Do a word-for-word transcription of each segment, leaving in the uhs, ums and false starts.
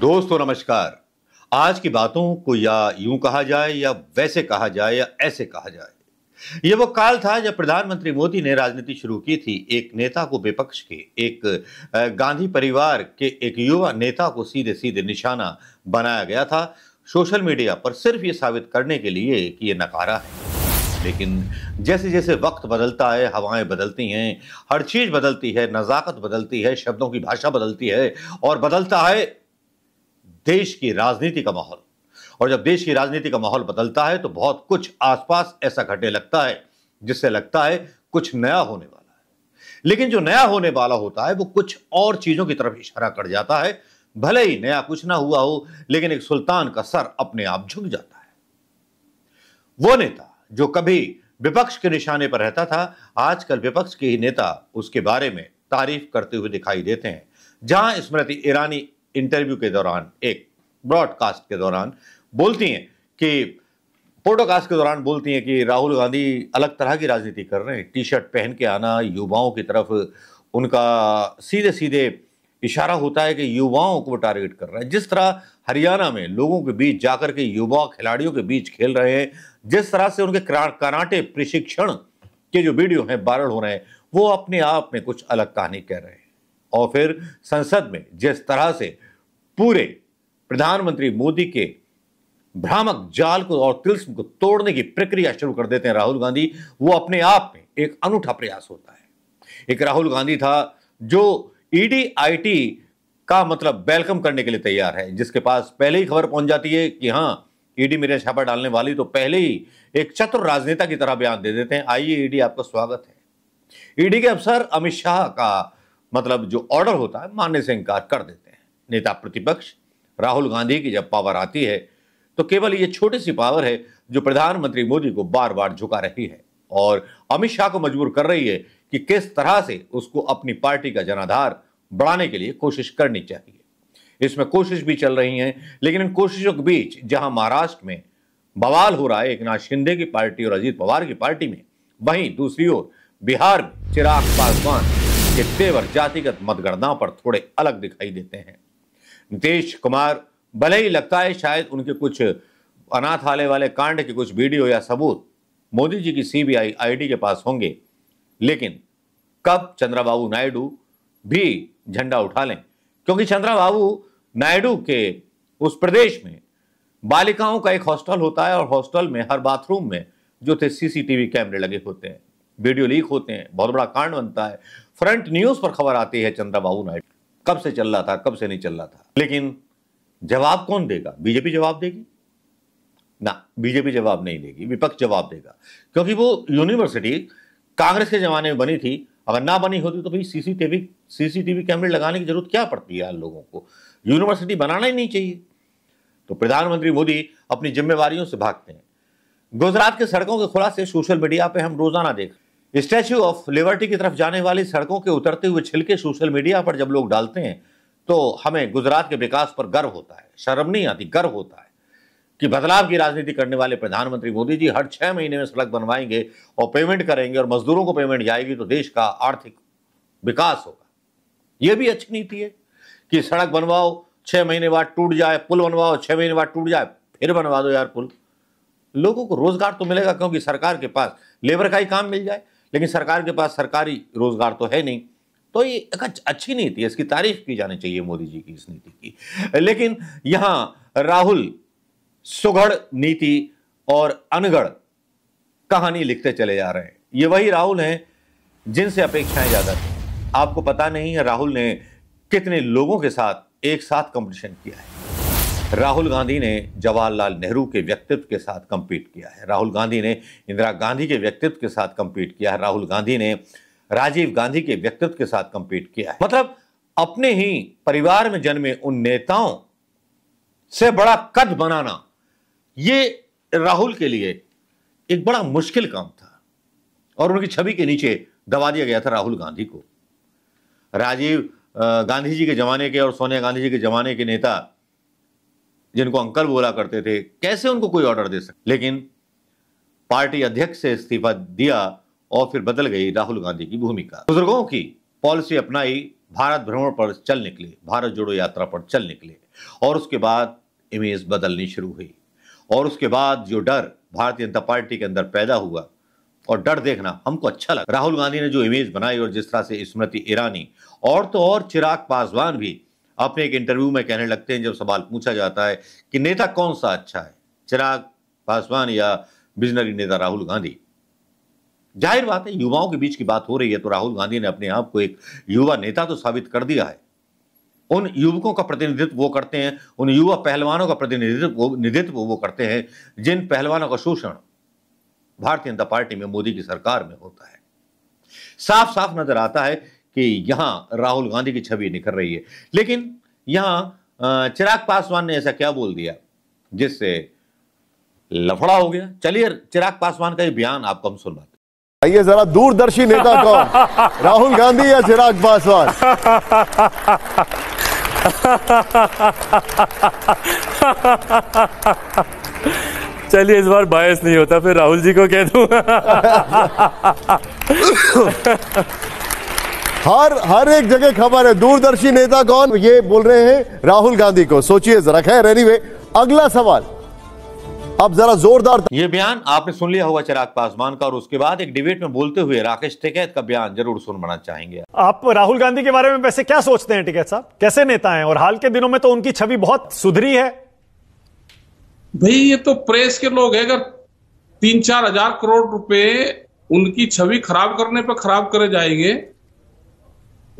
दोस्तों नमस्कार। आज की बातों को या यूं कहा जाए या वैसे कहा जाए या ऐसे कहा जाए, ये वो काल था जब प्रधानमंत्री मोदी ने राजनीति शुरू की थी। एक नेता को विपक्ष के, एक गांधी परिवार के एक युवा नेता को सीधे सीधे निशाना बनाया गया था सोशल मीडिया पर, सिर्फ ये साबित करने के लिए कि ये नकारा है। लेकिन जैसे जैसे वक्त बदलता है, हवाएं बदलती हैं, हर चीज़ बदलती है, नज़ाकत बदलती है, शब्दों की भाषा बदलती है और बदलता है देश की राजनीति का माहौल। और जब देश की राजनीति का माहौल बदलता है तो बहुत कुछ आसपास ऐसा घटने लगता है जिससे लगता है कुछ नया होने वाला है। लेकिन जो नया होने वाला होता है वो कुछ और चीज़ों की तरफ इशारा कर जाता है। भले ही नया कुछ ना हुआ हो, लेकिन एक सुल्तान का सर अपने आप झुक जाता है। वो नेता जो कभी विपक्ष के निशाने पर रहता था, आजकल विपक्ष के ही नेता उसके बारे में तारीफ करते हुए दिखाई देते हैं। जहां स्मृति ईरानी इंटरव्यू के दौरान, एक ब्रॉडकास्ट के दौरान बोलती हैं कि पॉडकास्ट के दौरान बोलती हैं कि राहुल गांधी अलग तरह की राजनीति कर रहे हैं, टी शर्ट पहन के आना, युवाओं की तरफ उनका सीधे सीधे इशारा होता है कि युवाओं को टारगेट कर रहा है। जिस तरह हरियाणा में लोगों के बीच जाकर के युवा खिलाड़ियों के बीच खेल रहे हैं, जिस तरह से उनके कराटे प्रशिक्षण के जो वीडियो हैं वायरल हो रहे हैं, वो अपने आप में कुछ अलग कहानी कह रहे हैं। और फिर संसद में जिस तरह से पूरे प्रधानमंत्री मोदी के भ्रामक जाल को और तिलस्म को तोड़ने की प्रक्रिया शुरू कर देते हैं राहुल गांधी, वो अपने आप में एक अनूठा प्रयास होता है। एक राहुल गांधी था जो ईडी आईटी का मतलब वेलकम करने के लिए तैयार है, जिसके पास पहले ही खबर पहुंच जाती है कि हाँ ईडी मेरे छापा डालने वाली, तो पहले ही एक चतुर राजनेता की तरह बयान दे देते हैं, आइए ईडी आपका स्वागत है। ईडी के अफसर अमित शाह का मतलब जो ऑर्डर होता है मानने से इनकार कर देते हैं। नेता प्रतिपक्ष राहुल गांधी की जब पावर आती है तो केवल ये छोटी सी पावर है जो प्रधानमंत्री मोदी को बार बार झुका रही है और अमित शाह को मजबूर कर रही है कि किस तरह से उसको अपनी पार्टी का जनाधार बढ़ाने के लिए कोशिश करनी चाहिए। इसमें कोशिश भी चल रही है, लेकिन इन कोशिशों के बीच जहां महाराष्ट्र में बवाल हो रहा है एकनाथ शिंदे की पार्टी और अजीत पवार की पार्टी में, वहीं दूसरी ओर बिहार में चिराग पासवान के तेवर जातिगत मतगणना पर थोड़े अलग दिखाई देते हैं। नीतीश कुमार, भले ही लगता है शायद उनके कुछ अनाथालय वाले कांड के कुछ वीडियो या सबूत मोदी जी की सीबीआई आईडी के पास होंगे, लेकिन कब चंद्रबाबू नायडू भी झंडा उठा लें, क्योंकि चंद्रबाबू नायडू के उस प्रदेश में बालिकाओं का एक हॉस्टल होता है और हॉस्टल में हर बाथरूम में जो थे सीसीटीवी कैमरे लगे होते हैं, वीडियो लीक होते हैं, बहुत बड़ा कांड बनता है, फ्रंट न्यूज पर खबर आती है चंद्रबाबू नायडू कब से चल रहा था, कब से नहीं चल रहा था। लेकिन जवाब कौन देगा? बीजेपी जवाब देगी ना, बीजेपी जवाब नहीं देगी, विपक्ष जवाब देगा, क्योंकि वो यूनिवर्सिटी कांग्रेस के जमाने में बनी थी। अगर ना बनी होती तो भाई सीसीटीवी सीसीटीवी कैमरे लगाने की जरूरत क्या पड़ती है लोगों को, यूनिवर्सिटी बनाना ही नहीं चाहिए। तो प्रधानमंत्री मोदी अपनी जिम्मेवारियों से भागते हैं। गुजरात के सड़कों के खुलासे सोशल मीडिया पर हम रोजाना देख, स्टैच्यू ऑफ लिबर्टी की तरफ जाने वाली सड़कों के उतरते हुए छिलके सोशल मीडिया पर जब लोग डालते हैं तो हमें गुजरात के विकास पर गर्व होता है, शर्म नहीं आती, गर्व होता है कि बदलाव की राजनीति करने वाले प्रधानमंत्री मोदी जी हर छः महीने में सड़क बनवाएंगे और पेमेंट करेंगे और मजदूरों को पेमेंट जाएगी तो देश का आर्थिक विकास होगा। ये भी अच्छी नीति है कि सड़क बनवाओ, छः महीने बाद टूट जाए, पुल बनवाओ, छः महीने बाद टूट जाए, फिर बनवा दो यार पुल। लोगों को रोजगार तो मिलेगा, क्योंकि सरकार के पास लेबर का ही काम मिल जाए, लेकिन सरकार के पास सरकारी रोजगार तो है नहीं। तो ये एक अच्छी नीति है, इसकी तारीफ की जानी चाहिए मोदी जी की, इस नीति की। लेकिन यहाँ राहुल सुगढ़ नीति और अनगढ़ कहानी लिखते चले जा रहे हैं। ये वही राहुल हैं जिनसे अपेक्षाएं ज़्यादा थी। आपको पता नहीं है राहुल ने कितने लोगों के साथ एक साथ कंपटीशन किया है। राहुल गांधी ने जवाहरलाल नेहरू के व्यक्तित्व के साथ कंपीट किया है, राहुल गांधी ने इंदिरा गांधी के व्यक्तित्व के साथ कंपीट किया है, राहुल गांधी ने राजीव गांधी के व्यक्तित्व के साथ कंपीट किया है। मतलब अपने ही परिवार में जन्मे उन नेताओं से बड़ा कद बनाना, ये राहुल के लिए एक बड़ा मुश्किल काम था और उनकी छवि के नीचे दबा दिया गया था राहुल गांधी को। राजीव गांधी जी के जमाने के और सोनिया गांधी जी के जमाने के नेता जिनको अंकल बोला करते थे, कैसे उनको कोई ऑर्डर दे सकता? लेकिन पार्टी अध्यक्ष से इस्तीफा दिया और फिर बदल गई राहुल गांधी की भूमिका। बुजुर्गों की पॉलिसी अपनाई, भारत भ्रमण पर चल निकले, भारत जोड़ो यात्रा पर चल निकले। और उसके बाद इमेज बदलनी शुरू हुई और उसके बाद जो डर भारतीय जनता पार्टी के अंदर पैदा हुआ और डर देखना हमको अच्छा लगा। राहुल गांधी ने जो इमेज बनाई और जिस तरह से स्मृति ईरानी और तो और चिराग पासवान भी अपने एक इंटरव्यू में कहने लगते हैं, जब सवाल पूछा जाता है कि नेता कौन सा अच्छा है, चिराग पासवान या विजनरी नेता राहुल गांधी। जाहिर बात है युवाओं के बीच की बात हो रही है तो राहुल गांधी ने अपने आप को एक युवा नेता तो साबित कर दिया है। उन युवकों का प्रतिनिधित्व वो करते हैं, उन युवा पहलवानों का प्रतिनिधित्व नेतृत्व वो करते हैं जिन पहलवानों का शोषण भारतीय जनता पार्टी में मोदी की सरकार में होता है। साफ साफ नजर आता है कि यहां राहुल गांधी की छवि निखर रही है। लेकिन यहां चिराग पासवान ने ऐसा क्या बोल दिया जिससे लफड़ा हो गया। चलिए चिराग पासवान का ये बयान आपको हम सुनवाते। आइए जरा दूरदर्शी नेता कौन, राहुल गांधी या चिराग पासवान। चलिए इस बार बायस नहीं होता, फिर राहुल जी को कह दूं। हर हर एक जगह खबर है दूरदर्शी नेता कौन, ये बोल रहे हैं राहुल गांधी को। सोचिए जरा। खैर एनीवे अगला सवाल अब जरा जोरदार। ये बयान आपने सुन लिया होगा चिराग पासवान का और उसके बाद एक डिबेट में बोलते हुए राकेश टिकैत का बयान जरूर सुनना चाहेंगे। आप राहुल गांधी के बारे में वैसे क्या सोचते हैं टिकैत साहब, कैसे नेता हैं और हाल के दिनों में तो उनकी छवि बहुत सुधरी है। भाई ये तो प्रेस के लोग हैं, अगर तीन चार हजार करोड़ रुपए उनकी छवि खराब करने पर खराब करे जाएंगे।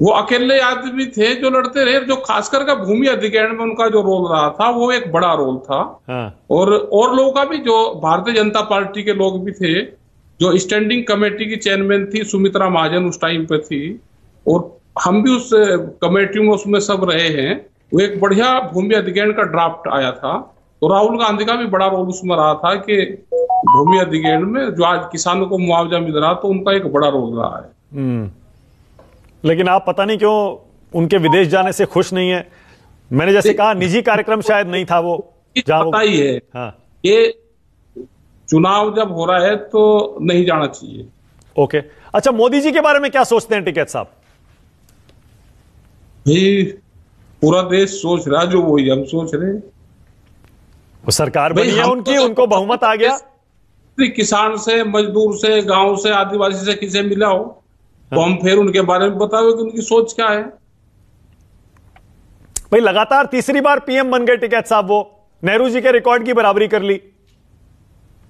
वो अकेले आदमी थे जो लड़ते रहे, जो खासकर का भूमि अधिग्रहण में उनका जो रोल रहा था वो एक बड़ा रोल था। हाँ। और और लोगों का भी, जो भारतीय जनता पार्टी के लोग भी थे, जो स्टैंडिंग कमेटी की चेयरमैन थी सुमित्रा महाजन उस टाइम पे थी और हम भी उस कमेटी में उसमें सब रहे हैं। वो एक बढ़िया भूमि अधिग्रहण का ड्राफ्ट आया था तो राहुल गांधी का भी बड़ा रोल उसमें रहा था कि भूमि अधिग्रहण में जो आज किसानों को मुआवजा मिल रहा तो उनका एक बड़ा रोल रहा है। लेकिन आप पता नहीं क्यों उनके विदेश जाने से खुश नहीं है। मैंने जैसे कहा निजी कार्यक्रम शायद नहीं था वो, पता ही है। हाँ। ये चुनाव जब हो रहा है तो नहीं जाना चाहिए। ओके अच्छा, मोदी जी के बारे में क्या सोचते हैं टिकैत साहब? पूरा देश सोच रहा जो वही हम सोच रहे। वो सरकार बनी है उनकी, उनको बहुमत आ गया। किसान से, मजदूर से, गांव से, आदिवासी से किसे मिला हो तो हम फिर उनके बारे में बताओ कि उनकी सोच क्या है। भाई लगातार तीसरी बार पीएम बन गए टिकैत साहब, वो नेहरू जी के रिकॉर्ड की बराबरी कर ली।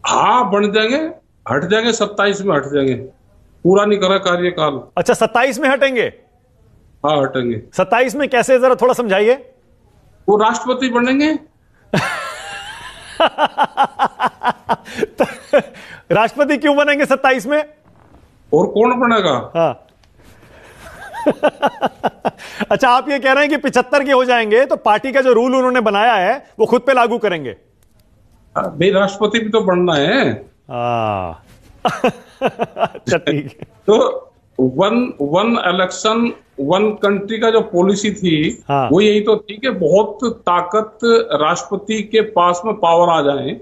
हाँ बन जाएंगे, हट जाएंगे, सत्ताईस में हट जाएंगे। पूरा नहीं करा कार्यकाल। अच्छा सत्ताईस में हटेंगे? हाँ हटेंगे। सत्ताईस में कैसे, जरा थोड़ा समझाइए। वो राष्ट्रपति बनेंगे। राष्ट्रपति क्यों बनेंगे सत्ताईस में और कौन बनेगा? हाँ। अच्छा आप ये कह रहे हैं कि पिछहत्तर के हो जाएंगे तो पार्टी का जो रूल उन्होंने बनाया है वो खुद पे लागू करेंगे। भाई राष्ट्रपति भी तो बनना है। अच्छा ठीक है। तो one one election one country का जो पॉलिसी थी हाँ। वो यही तो थी कि बहुत ताकत राष्ट्रपति के पास में पावर आ जाए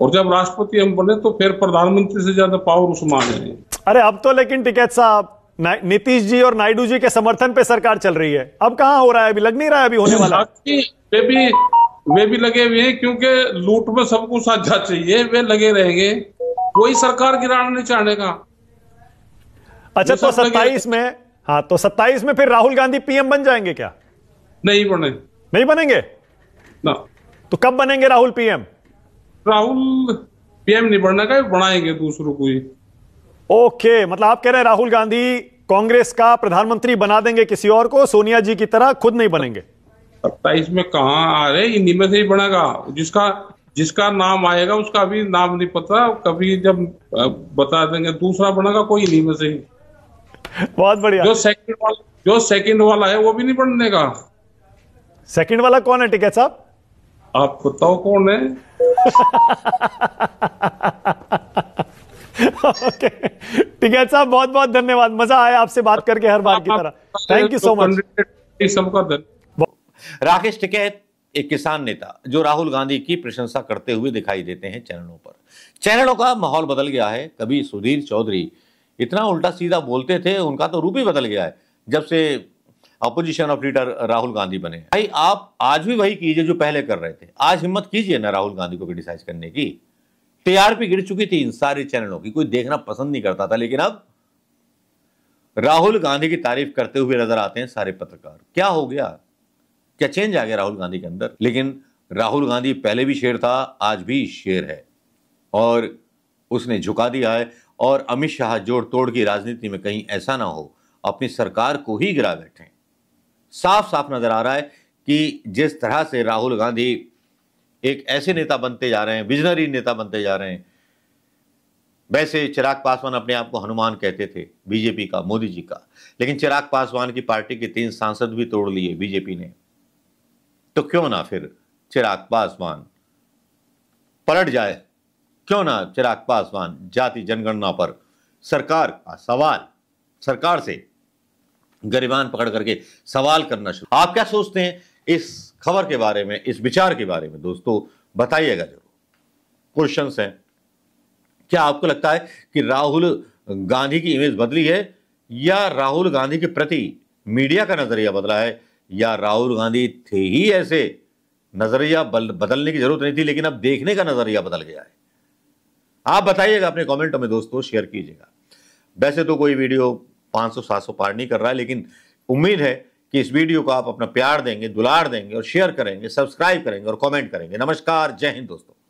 और जब राष्ट्रपति हम बने तो फिर प्रधानमंत्री से ज्यादा पावर उसमें आ जाए। अरे अब तो लेकिन टिकैत साहब नीतीश जी और नायडू जी के समर्थन पे सरकार चल रही है, अब कहाँ हो रहा है? अभी लग नहीं रहा है अभी होने वाला। वे भी वे भी लगे हुए हैं क्योंकि लूट में सबको साझा चाहिए, वे लगे रहेंगे, कोई सरकार गिराना नहीं चाहने का। अच्छा तो सत्ताईस में, हाँ तो सत्ताईस में फिर राहुल गांधी पीएम बन जाएंगे क्या? नहीं बने, नहीं बनेंगे ना। तो कब बनेंगे राहुल पीएम? राहुल पीएम नहीं बनने का, बनाएंगे दूसरों को ही। ओके मतलब आप कह रहे हैं राहुल गांधी कांग्रेस का प्रधानमंत्री बना देंगे किसी और को, सोनिया जी की तरह खुद नहीं बनेंगे। सत्ताईस में कहां आ रहे, इन्हीं में से ही बनेगा। जिसका जिसका नाम आएगा उसका भी नाम नहीं पता, कभी जब बता देंगे दूसरा बनेगा कोई, इन्हीं में से ही। बहुत बढ़िया। जो सेकंड वाला जो सेकंड वाला है वो भी नहीं बनने का। सेकंड वाला कौन है टिकैत साहब? आप बताओ कौन है। ओके टिकैत साहब बहुत बहुत धन्यवाद, मजा आया आपसे बात करके हर बार की तरह। थैंक यू सो मच सबका। राकेश टिकैत एक किसान नेता जो राहुल गांधी की प्रशंसा करते हुए दिखाई देते हैं चैनलों पर। चैनलों का माहौल बदल गया है। कभी सुधीर चौधरी इतना उल्टा सीधा बोलते थे, उनका तो रूप ही बदल गया है जब से opposition of leader Rahul Gandhi बने। भाई आप आज भी वही कीजिए जो पहले कर रहे थे, आज हिम्मत कीजिए ना राहुल गांधी को क्रिटिसाइज करने की। टीआरपी गिर चुकी थी इन सारे चैनलों की, कोई देखना पसंद नहीं करता था, लेकिन अब राहुल गांधी की तारीफ करते हुए नजर आते हैं सारे पत्रकार। क्या हो गया, क्या चेंज आ गया राहुल गांधी के अंदर? लेकिन राहुल गांधी पहले भी शेर था, आज भी शेर है, और उसने झुका दिया है। और अमित शाह जोड़ तोड़ की राजनीति में कहीं ऐसा ना हो अपनी सरकार को ही गिरा बैठे। साफ साफ नजर आ रहा है कि जिस तरह से राहुल गांधी एक ऐसे नेता बनते जा रहे हैं, विजनरी नेता बनते जा रहे हैं। वैसे चिराग पासवान अपने आप को हनुमान कहते थे बीजेपी का, मोदी जी का, लेकिन चिराग पासवान की पार्टी के तीन सांसद भी तोड़ लिए बीजेपी ने, तो क्यों ना फिर चिराग पासवान पलट जाए, क्यों ना चिराग पासवान जाति जनगणना पर सरकार का सवाल, सरकार से गरीबान पकड़ करके सवाल करना शुरू। आप क्या सोचते हैं इस खबर के बारे में, इस विचार के बारे में? दोस्तों बताइएगा जरूर। क्वेश्चंस हैं, क्या आपको लगता है कि राहुल गांधी की इमेज बदली है, या राहुल गांधी के प्रति मीडिया का नजरिया बदला है, या राहुल गांधी थे ही ऐसे, नजरिया बदलने की जरूरत नहीं थी लेकिन अब देखने का नजरिया बदल गया है? आप बताइएगा अपने कमेंटों में दोस्तों, शेयर कीजिएगा। वैसे तो कोई वीडियो पाँच सौ सात सौ पार नहीं कर रहा है, लेकिन उम्मीद है कि इस वीडियो को आप अपना प्यार देंगे, दुलार देंगे और शेयर करेंगे, सब्सक्राइब करेंगे और कमेंट करेंगे। नमस्कार, जय हिंद दोस्तों।